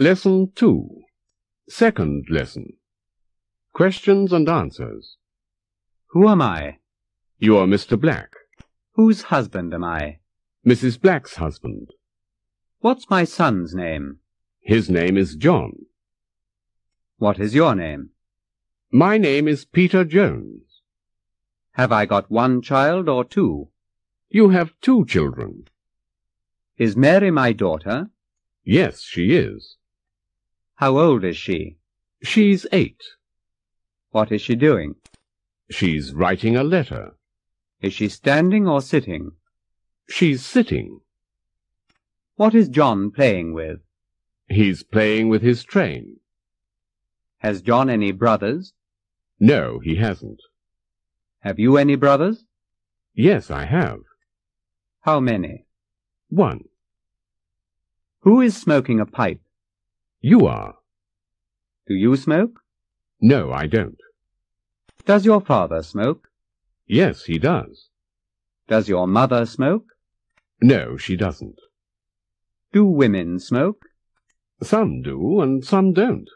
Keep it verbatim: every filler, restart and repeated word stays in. Lesson two. Second lesson. Questions and answers. Who am I? You are Mister Black. Whose husband am I? Missus Black's husband. What's my son's name? His name is John. What is your name? My name is Peter Jones. Have I got one child or two? You have two children. Is Mary my daughter? Yes, she is. How old is she? She's eight. What is she doing? She's writing a letter. Is she standing or sitting? She's sitting. What is John playing with? He's playing with his train. Has John any brothers? No, he hasn't. Have you any brothers? Yes, I have. How many? One. Who is smoking a pipe? You are. Do you smoke? No, I don't. Does your father smoke? Yes, he does. Does your mother smoke? No, she doesn't. Do women smoke? Some do and some don't.